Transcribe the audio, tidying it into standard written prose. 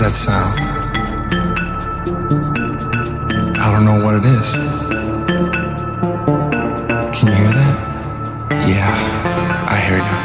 does that sound? I don't know what it is. Can you hear that? Yeah, I hear you.